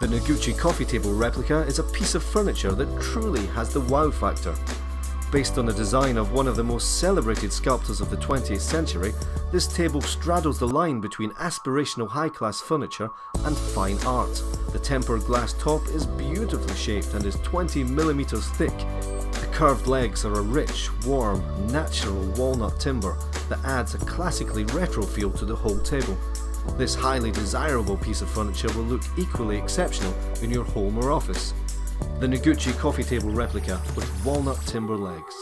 The Noguchi coffee table replica is a piece of furniture that truly has the wow factor. Based on the design of one of the most celebrated sculptors of the 20th century, this table straddles the line between aspirational high-class furniture and fine art. The tempered glass top is beautifully shaped and is 20 mm thick. The curved legs are a rich, warm, natural walnut timber that adds a classically retro feel to the whole table. This highly desirable piece of furniture will look equally exceptional in your home or office. The Noguchi coffee table replica with walnut timber legs.